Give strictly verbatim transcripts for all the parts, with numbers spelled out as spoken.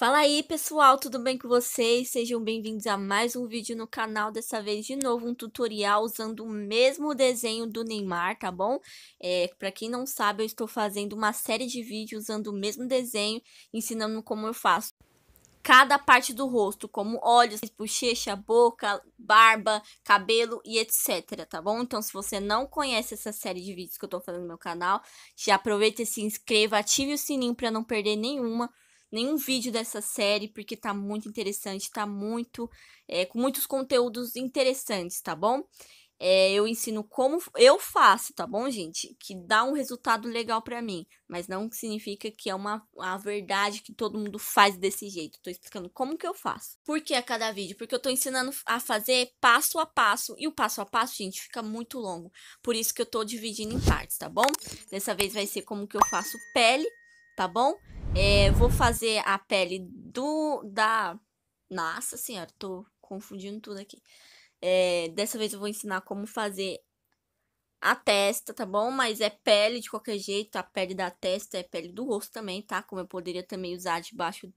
Fala aí, pessoal, tudo bem com vocês? Sejam bem-vindos a mais um vídeo no canal, dessa vez de novo um tutorial usando o mesmo desenho do Neymar, tá bom? É, pra quem não sabe, eu estou fazendo uma série de vídeos usando o mesmo desenho, ensinando como eu faço cada parte do rosto, como olhos, bochecha, boca, barba, cabelo e etcétera, tá bom? Então, se você não conhece essa série de vídeos que eu tô fazendo no meu canal, já aproveita e se inscreva, ative o sininho pra não perder nenhuma... nenhum vídeo dessa série, porque tá muito interessante, tá muito, é, com muitos conteúdos interessantes, tá bom? É, eu ensino como eu faço, tá bom, gente? Que dá um resultado legal pra mim, mas não significa que é uma, uma verdade que todo mundo faz desse jeito. Tô explicando como que eu faço. Por que a cada vídeo? Porque eu tô ensinando a fazer passo a passo, e o passo a passo, gente, fica muito longo. Por isso que eu tô dividindo em partes, tá bom? Dessa vez vai ser como que eu faço pele, tá bom? É, vou fazer a pele do, da... Nossa senhora, tô confundindo tudo aqui. É, dessa vez eu vou ensinar como fazer a testa, tá bom? Mas é pele de qualquer jeito, a pele da testa é pele do rosto também, tá? Como eu poderia também usar debaixo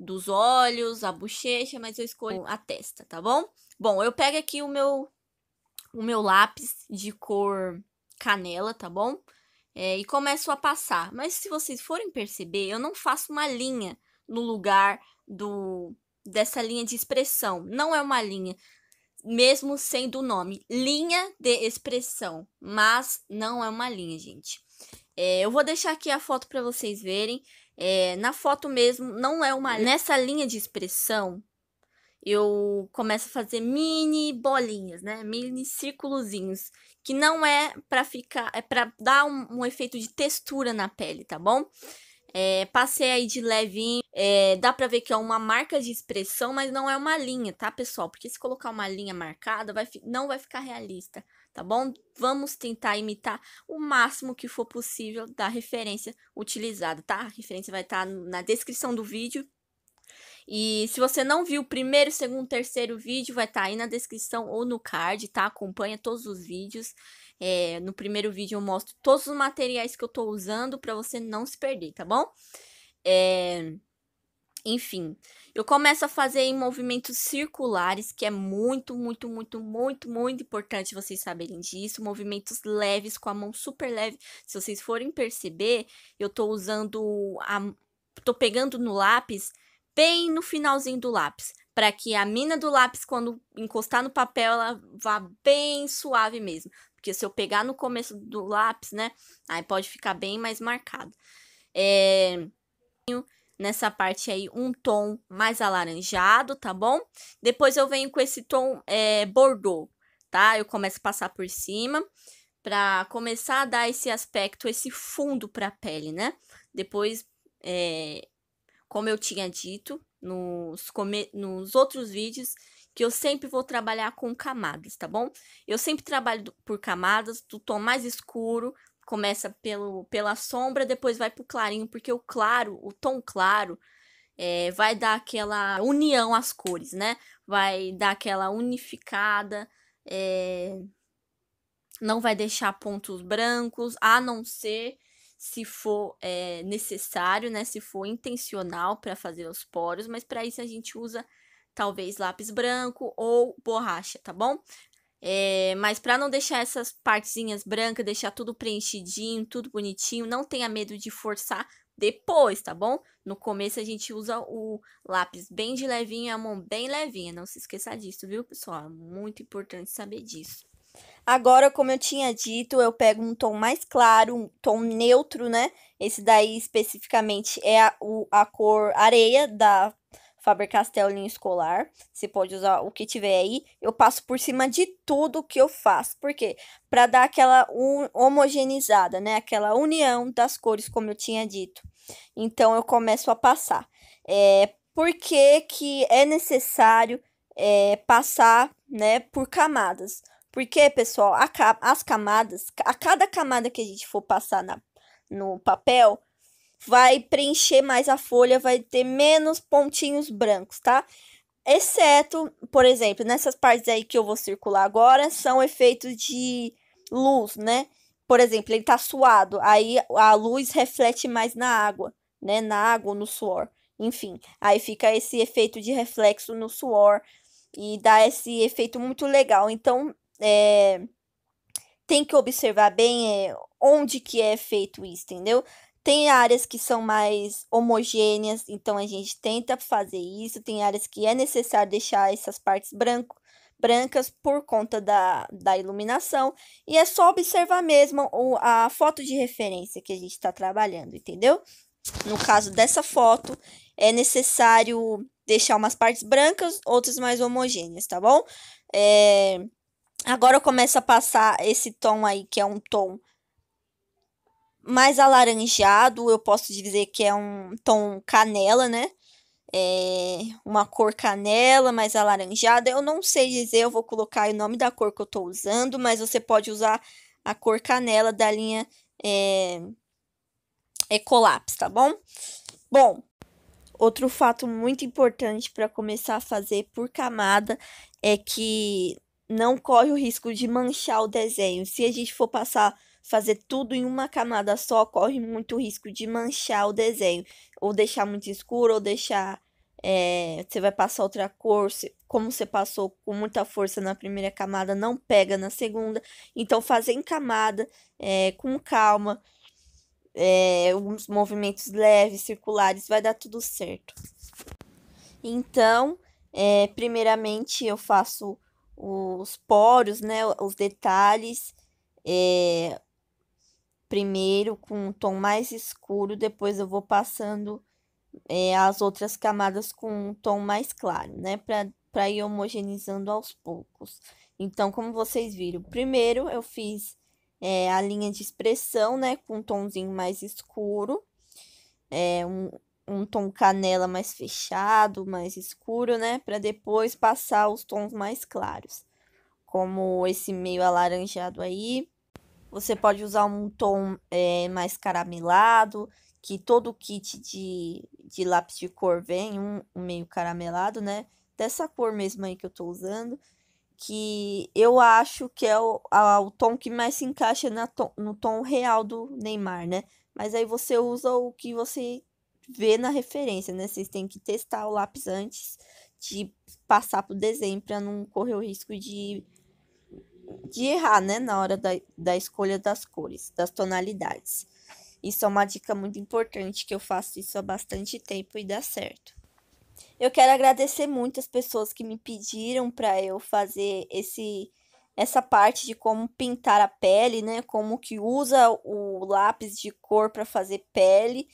dos olhos, a bochecha, mas eu escolho a testa, tá bom? Bom, eu pego aqui o meu, o meu lápis de cor canela, tá bom? É, e começo a passar, mas se vocês forem perceber, eu não faço uma linha no lugar do, dessa linha de expressão. Não é uma linha, mesmo sendo o nome, linha de expressão, mas não é uma linha, gente. É, eu vou deixar aqui a foto para vocês verem, é, na foto mesmo, não é uma linha. Nessa linha de expressão, eu começo a fazer mini bolinhas, né? Mini círculozinhos, que não é pra ficar, é pra dar um, um efeito de textura na pele, tá bom? É, passei aí de levinho, é, dá pra ver que é uma marca de expressão, mas não é uma linha, tá, pessoal? Porque se colocar uma linha marcada, vai, não vai ficar realista, tá bom? Vamos tentar imitar o máximo que for possível da referência utilizada, tá? A referência vai estar na descrição do vídeo. E se você não viu o primeiro, segundo, terceiro vídeo, vai estar aí na descrição ou no card, tá? Acompanha todos os vídeos. É, no primeiro vídeo eu mostro todos os materiais que eu tô usando pra você não se perder, tá bom? É... Enfim, eu começo a fazer em movimentos circulares, que é muito, muito, muito, muito, muito importante vocês saberem disso. Movimentos leves, com a mão super leve. Se vocês forem perceber, eu tô usando... A... Tô pegando no lápis... bem no finalzinho do lápis, para que a mina do lápis, quando encostar no papel, ela vá bem suave mesmo. Porque se eu pegar no começo do lápis, né, aí pode ficar bem mais marcado. É... Nessa parte aí, um tom mais alaranjado, tá bom? Depois eu venho com esse tom é, bordô, tá? Eu começo a passar por cima, para começar a dar esse aspecto, esse fundo para a pele, né? Depois... É... Como eu tinha dito nos, come... nos outros vídeos, que eu sempre vou trabalhar com camadas, tá bom? Eu sempre trabalho por camadas, do tom mais escuro, começa pelo... pela sombra, depois vai pro clarinho, porque o claro, o tom claro, é... vai dar aquela união às cores, né? Vai dar aquela unificada, é... não vai deixar pontos brancos, a não ser... se for é, necessário, né? Se for intencional para fazer os poros, mas para isso a gente usa talvez lápis branco ou borracha, tá bom? É, mas para não deixar essas partezinhas brancas, deixar tudo preenchidinho, tudo bonitinho, não tenha medo de forçar depois, tá bom? No começo a gente usa o lápis bem de levinho, a mão bem levinha, não se esqueça disso, viu, pessoal? É muito importante saber disso. Agora, como eu tinha dito, eu pego um tom mais claro, um tom neutro, né? Esse daí, especificamente, é a, o, a cor areia da Faber-Castell Linho Escolar. Você pode usar o que tiver aí. Eu passo por cima de tudo que eu faço. Por quê? Pra dar aquela um, homogeneizada, né? Aquela união das cores, como eu tinha dito. Então, eu começo a passar. É, por que que é necessário é, passar, né, por camadas? Porque, pessoal, a, as camadas, a cada camada que a gente for passar na, no papel, vai preencher mais a folha, vai ter menos pontinhos brancos, tá? Exceto, por exemplo, nessas partes aí que eu vou circular agora, são efeitos de luz, né? Por exemplo, ele tá suado, aí a luz reflete mais na água, né? Na água ou no suor. Enfim, aí fica esse efeito de reflexo no suor e dá esse efeito muito legal. Então, é, tem que observar bem é, onde que é feito isso, entendeu? Tem áreas que são mais homogêneas, então a gente tenta fazer isso. Tem áreas que é necessário deixar essas partes branco, brancas por conta da, da iluminação. E é só observar mesmo a foto de referência que a gente está trabalhando, entendeu? No caso dessa foto, é necessário deixar umas partes brancas, outras mais homogêneas, tá bom? É... Agora eu começo a passar esse tom aí, que é um tom mais alaranjado, eu posso dizer que é um tom canela, né? É uma cor canela mais alaranjada. Eu não sei dizer, eu vou colocar o nome da cor que eu tô usando, mas você pode usar a cor canela da linha é, Ecolapse, tá bom? Bom, outro fato muito importante para começar a fazer por camada é que não corre o risco de manchar o desenho. Se a gente for passar... fazer tudo em uma camada só, corre muito risco de manchar o desenho. Ou deixar muito escuro, ou deixar... É, você vai passar outra cor, como você passou com muita força na primeira camada, não pega na segunda. Então, fazer em camada, é, com calma, é, uns movimentos leves, circulares, vai dar tudo certo. Então, é, primeiramente, eu faço os poros, né, os detalhes. É... Primeiro com um tom mais escuro, depois eu vou passando é, as outras camadas com um tom mais claro, né? Pra, pra ir homogeneizando aos poucos. Então, como vocês viram, primeiro eu fiz é, a linha de expressão, né? Com um tomzinho mais escuro, é, um, um tom canela mais fechado, mais escuro, né? Pra depois passar os tons mais claros, como esse meio alaranjado aí. Você pode usar um tom é, mais caramelado, que todo o kit de, de lápis de cor vem, um, um meio caramelado, né? Dessa cor mesmo aí que eu tô usando, que eu acho que é o, a, o tom que mais se encaixa na tom, no tom real do Neymar, né? Mas aí você usa o que você vê na referência, né? Vocês têm que testar o lápis antes de passar pro desenho, para não correr o risco de... de errar, né, na hora da, da escolha das cores, das tonalidades. Isso é uma dica muito importante, que eu faço isso há bastante tempo e dá certo. Eu quero agradecer muito as pessoas que me pediram para eu fazer esse, essa parte de como pintar a pele, né, como que usa o lápis de cor para fazer pele.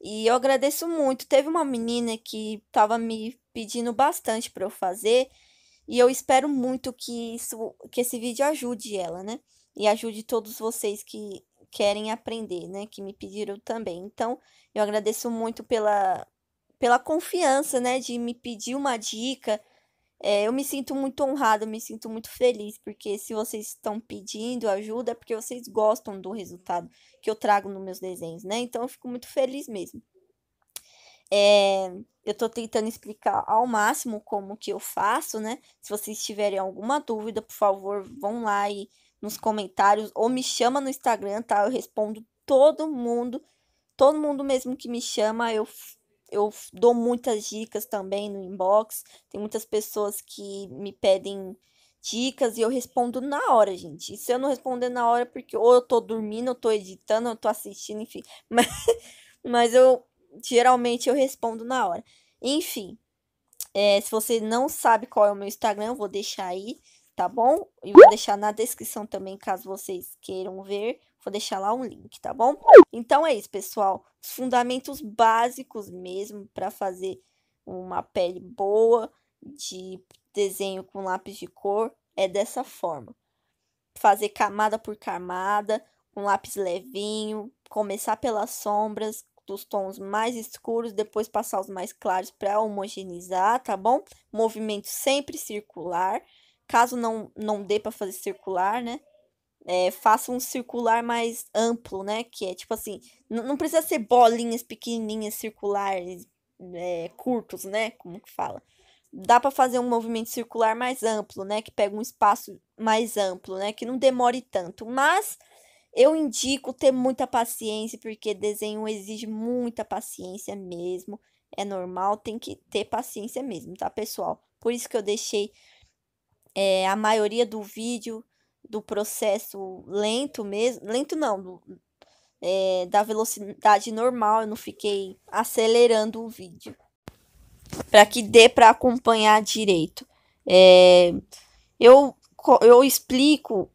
E eu agradeço muito. Teve uma menina que estava me pedindo bastante para eu fazer, e eu espero muito que, isso, que esse vídeo ajude ela, né? E ajude todos vocês que querem aprender, né? Que me pediram também. Então, eu agradeço muito pela, pela confiança, né? De me pedir uma dica. É, eu me sinto muito honrada, eu me sinto muito feliz. Porque se vocês estão pedindo ajuda, é porque vocês gostam do resultado que eu trago nos meus desenhos, né? Então, eu fico muito feliz mesmo. É... Eu tô tentando explicar ao máximo como que eu faço, né? Se vocês tiverem alguma dúvida, por favor, vão lá e nos comentários ou me chama no Instagram, tá? Eu respondo todo mundo, todo mundo mesmo que me chama, eu, eu dou muitas dicas também no inbox. Tem muitas pessoas que me pedem dicas e eu respondo na hora, gente. E se eu não responder na hora, porque ou eu tô dormindo, eu tô editando, eu tô assistindo, enfim. Mas, mas eu... geralmente eu respondo na hora. Enfim, é, se você não sabe qual é o meu Instagram, eu vou deixar aí, tá bom? E vou deixar na descrição também, caso vocês queiram ver. Vou deixar lá um link, tá bom? Então é isso, pessoal. Os fundamentos básicos mesmo para fazer uma pele boa de desenho com lápis de cor é dessa forma. Fazer camada por camada, um lápis levinho, começar pelas sombras, dos tons mais escuros, depois passar os mais claros para homogeneizar, tá bom? Movimento sempre circular, caso não, não dê para fazer circular, né? É, faça um circular mais amplo, né? Que é tipo assim, não precisa ser bolinhas pequenininhas, circulares, é, curtos, né? Como que fala? Dá para fazer um movimento circular mais amplo, né? Que pega um espaço mais amplo, né? Que não demore tanto, mas... eu indico ter muita paciência, porque desenho exige muita paciência mesmo. é normal, tem que ter paciência mesmo, tá, pessoal? Por isso que eu deixei é, a maioria do vídeo do processo lento mesmo, lento não, do, é, da velocidade normal, eu não fiquei acelerando o vídeo, para que dê para acompanhar direito. É, eu, eu explico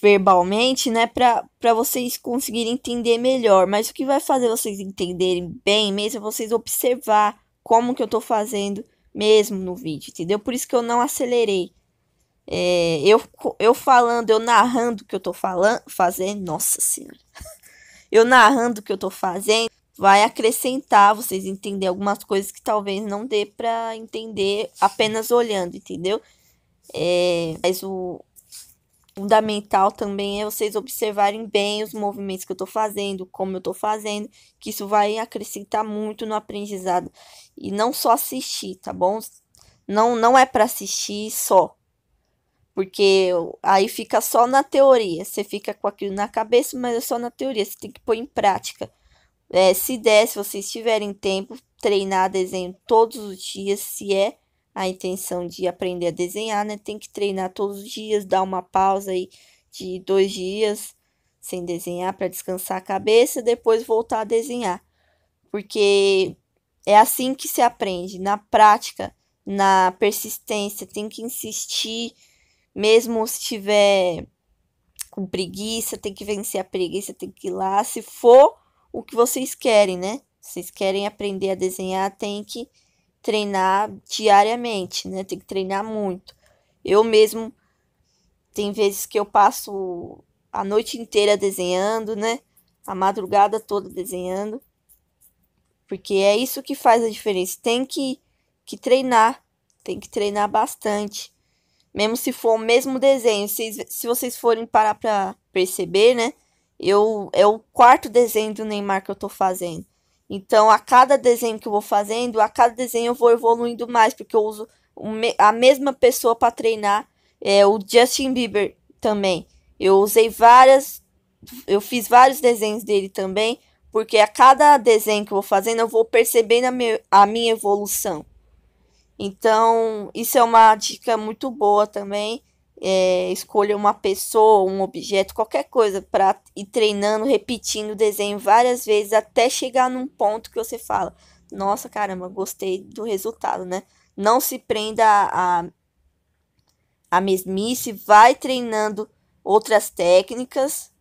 verbalmente, né, para vocês conseguirem entender melhor, mas o que vai fazer vocês entenderem bem mesmo é vocês observar como que eu tô fazendo mesmo no vídeo, entendeu? Por isso que eu não acelerei. É, eu, eu falando, eu narrando o que eu tô falando, fazendo, nossa senhora, eu narrando o que eu tô fazendo, vai acrescentar vocês entenderem algumas coisas que talvez não dê para entender apenas olhando, entendeu? É, mas o fundamental também é vocês observarem bem os movimentos que eu tô fazendo, como eu tô fazendo, que isso vai acrescentar muito no aprendizado. E não só assistir, tá bom? Não, não é para assistir só, porque aí fica só na teoria. Você fica com aquilo na cabeça, mas é só na teoria, você tem que pôr em prática. É, se der, se vocês tiverem tempo, treinar desenho todos os dias, se é a intenção de aprender a desenhar, né? Tem que treinar todos os dias, dar uma pausa aí de dois dias sem desenhar para descansar a cabeça, depois voltar a desenhar. Porque é assim que se aprende, na prática, na persistência, tem que insistir, mesmo se tiver com preguiça, tem que vencer a preguiça, tem que ir lá, se for o que vocês querem, né? Vocês querem aprender a desenhar, tem que treinar diariamente, né? Tem que treinar muito. Eu mesmo, tem vezes que eu passo a noite inteira desenhando, né? A madrugada toda desenhando. Porque é isso que faz a diferença. Tem que, que treinar. Tem que treinar bastante. Mesmo se for o mesmo desenho. Se, se vocês forem parar pra perceber, né? Eu, é o quarto desenho do Neymar que eu tô fazendo. Então, a cada desenho que eu vou fazendo, a cada desenho eu vou evoluindo mais, porque eu uso a mesma pessoa para treinar, é, o Justin Bieber também. Eu usei várias, eu fiz vários desenhos dele também, porque a cada desenho que eu vou fazendo, eu vou percebendo a, meu, a minha evolução. Então, isso é uma dica muito boa também, é, escolha uma pessoa, um objeto, qualquer coisa para ir treinando, repetindo o desenho várias vezes até chegar num ponto que você fala, nossa, caramba, gostei do resultado, né? Não se prenda a, a, a mesmice, vai treinando outras técnicas,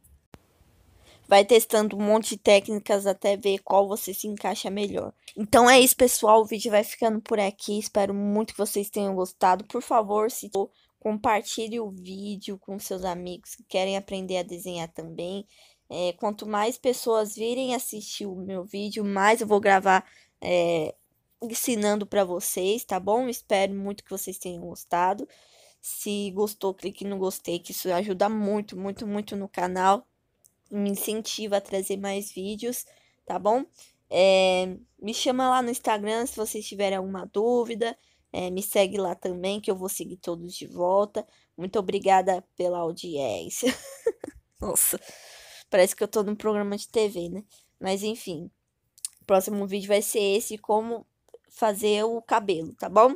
vai testando um monte de técnicas até ver qual você se encaixa melhor. Então é isso, pessoal, o vídeo vai ficando por aqui, espero muito que vocês tenham gostado. Por favor, se for, compartilhe o vídeo com seus amigos que querem aprender a desenhar também. É, quanto mais pessoas virem assistir o meu vídeo, mais eu vou gravar é, ensinando para vocês, tá bom? Espero muito que vocês tenham gostado. Se gostou, clique no gostei, que isso ajuda muito, muito, muito no canal. Me incentiva a trazer mais vídeos, tá bom? É, me chama lá no Instagram se vocês tiverem alguma dúvida. É, me segue lá também, que eu vou seguir todos de volta. Muito obrigada pela audiência. Nossa, parece que eu tô num programa de T V, né? Mas enfim, o próximo vídeo vai ser esse, como fazer o cabelo, tá bom?